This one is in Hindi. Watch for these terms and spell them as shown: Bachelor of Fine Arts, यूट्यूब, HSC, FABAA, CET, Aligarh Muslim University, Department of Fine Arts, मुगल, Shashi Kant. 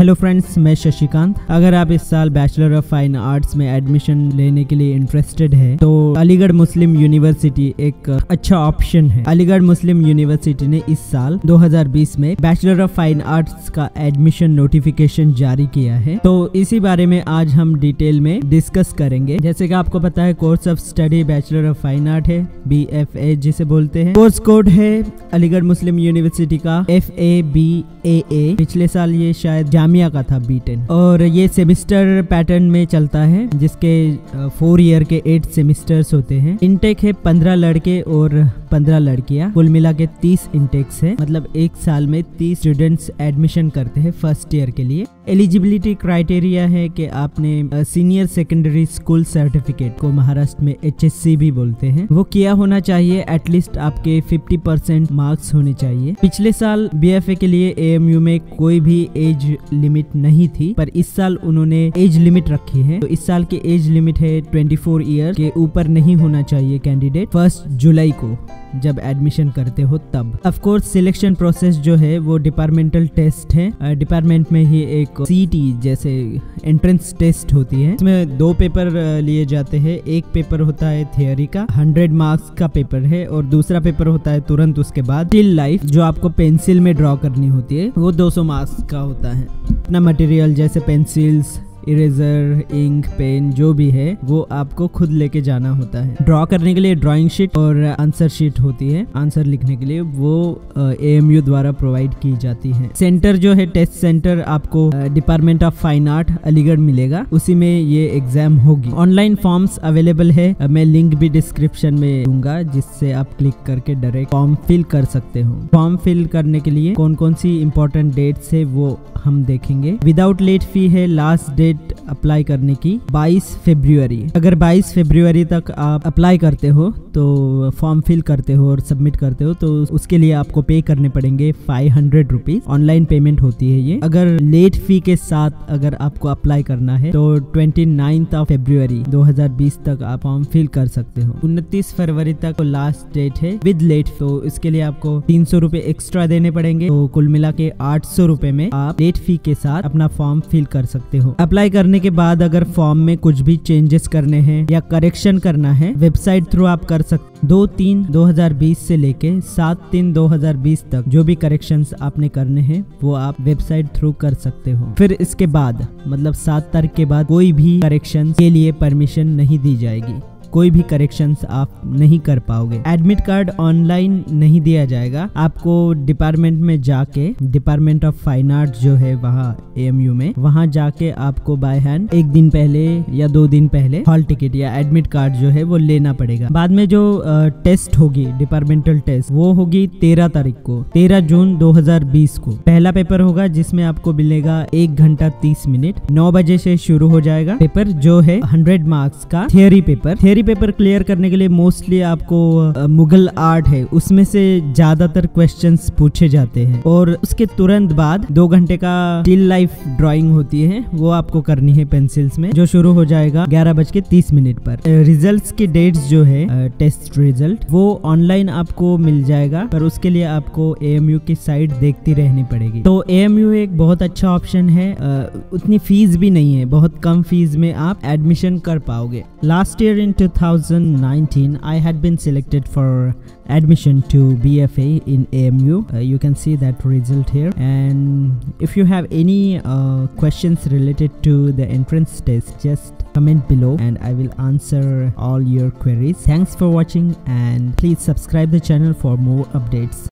हेलो फ्रेंड्स, मैं शशिकांत। अगर आप इस साल बैचलर ऑफ फाइन आर्ट्स में एडमिशन लेने के लिए इंटरेस्टेड है तो अलीगढ़ मुस्लिम यूनिवर्सिटी एक अच्छा ऑप्शन है। अलीगढ़ मुस्लिम यूनिवर्सिटी ने इस साल 2020 में बैचलर ऑफ फाइन आर्ट्स का एडमिशन नोटिफिकेशन जारी किया है, तो इसी बारे में आज हम डिटेल में डिस्कस करेंगे। जैसे कि आपको पता है, course of study bachelor of fine art है, BFA जिसे बोलते हैं। कोर्स कोड है अलीगढ़ मुस्लिम यूनिवर्सिटी का FABAA। पिछले साल ये शायद का था B10, और ये सेमेस्टर पैटर्न में चलता है जिसके 4 ईयर के 8 सेमेस्टर्स होते हैं। इनटेक है 15 लड़के और 15 लड़कियां, कुल मिला के 30 इनटेक्स है। मतलब एक साल में 30 स्टूडेंट्स एडमिशन करते हैं फर्स्ट ईयर के लिए। एलिजिबिलिटी क्राइटेरिया है कि आपने सीनियर सेकेंडरी स्कूल सर्टिफिकेट, को महाराष्ट्र में HSC भी बोलते हैं, वो किया होना चाहिए। एटलीस्ट आपके 50% मार्क्स होने चाहिए। पिछले साल BFA के लिए AMU में कोई भी एज लिमिट नहीं थी, पर इस साल उन्होंने एज लिमिट रखी है। तो इस साल की एज लिमिट है 24 ईयर के ऊपर नहीं होना चाहिए कैंडिडेट 1 जुलाई को जब एडमिशन करते हो तब। ऑफ कोर्स सिलेक्शन प्रोसेस जो है वो डिपार्टमेंटल टेस्ट है। डिपार्टमेंट में ही एक CET जैसे एंट्रेंस टेस्ट होती है, इसमें 2 पेपर लिए जाते हैं। एक पेपर होता है थियोरी का, 100 मार्क्स का पेपर है, और दूसरा पेपर होता है तुरंत उसके बाद स्टिल लाइफ, जो आपको पेंसिल में ड्रॉ करनी होती है, वो 200 मार्क्स का होता है। अपना मटेरियल जैसे पेंसिल्स, इरेजर, इंक, पेन जो भी है वो आपको खुद लेके जाना होता है। ड्रॉ करने के लिए ड्राइंग शीट और आंसर शीट होती है। आंसर लिखने के लिए वो AMU द्वारा प्रोवाइड की जाती है। सेंटर जो है, टेस्ट सेंटर आपको department of fine art Aligarh मिलेगा, उसी में ये एग्जाम होगी। ऑनलाइन फॉर्म्स अवेलेबल है, मैं लिंक भी डिस्क्रिप्शन में दूंगा, जिससे आप क्लिक करके डायरेक्ट फॉर्म फिल कर सकते हो। फॉर्म फिल करने के लिए कौन कौन सी इंपॉर्टेंट डेट्स है वो हम देखेंगे। विदाउट लेट फी है लास्ट डेट अप्लाई करने की, 22 फरवरी। अगर 22 फरवरी तक आप अप्लाई करते हो, तो फॉर्म फिल करते हो और सबमिट करते हो, तो उसके लिए आपको पे करने पड़ेंगे 500 रुपीज। ऑनलाइन पेमेंट होती है ये। अगर लेट फी के साथ अगर आपको अप्लाई करना है तो 29 फरवरी 2020 तक आप फॉर्म फिल कर सकते हो। 29 फरवरी तक तो लास्ट डेट है विद लेट, तो इसके लिए आपको 300 रुपए एक्स्ट्रा देने पड़ेंगे। तो कुल मिला के 800 रुपए में आप लेट फी के साथ अपना फॉर्म फिल कर सकते हो। अप्लाई करने के बाद अगर फॉर्म में कुछ भी चेंजेस करने हैं या करेक्शन करना है, वेबसाइट थ्रू आप कर सकते। 2-3-2020 से लेके 7-3-2020 तक जो भी करेक्शंस आपने करने हैं वो आप वेबसाइट थ्रू कर सकते हो। फिर इसके बाद मतलब 7 तारीख के बाद कोई भी करेक्शन के लिए परमिशन नहीं दी जाएगी, कोई भी करेक्शंस आप नहीं कर पाओगे। एडमिट कार्ड ऑनलाइन नहीं दिया जाएगा, आपको डिपार्टमेंट में जाके, डिपार्टमेंट ऑफ फाइन आर्ट जो है वहाँ AMU में, वहाँ जाके आपको बाय हैंड 1 दिन पहले या 2 दिन पहले हॉल टिकट या एडमिट कार्ड जो है वो लेना पड़ेगा। बाद में जो टेस्ट होगी, डिपार्टमेंटल टेस्ट, वो होगी 13 तारीख को, 13 जून 2020 को। पहला पेपर होगा जिसमें आपको मिलेगा 1 घंटा 30 मिनट, 9 बजे से शुरू हो जाएगा पेपर, जो है 100 मार्क्स का थियोरी पेपर। पेपर क्लियर करने के लिए मोस्टली आपको मुगल आर्ट है, उसमें से ज्यादातर क्वेश्चंस पूछे जाते हैं। और उसके तुरंत बाद 2 घंटे का स्टिल लाइफ ड्राइंग होती है, वो आपको करनी है पेंसिल्स में, जो शुरू हो जाएगा 11 बज के 30 मिनट पर। रिजल्ट्स की डेट्स जो है, टेस्ट रिजल्ट वो ऑनलाइन आपको मिल जाएगा, पर उसके लिए आपको AMU की साइट देखती रहनी पड़ेगी। तो AMU एक बहुत अच्छा ऑप्शन है, उतनी फीस भी नहीं है, बहुत कम फीस में आप एडमिशन कर पाओगे। Last year in 2019, I had been selected for admission to BFA in AMU. You can see that result here. And if you have any questions related to the entrance test, just comment below and I will answer all your queries. Thanks for watching and please subscribe the channel for more updates.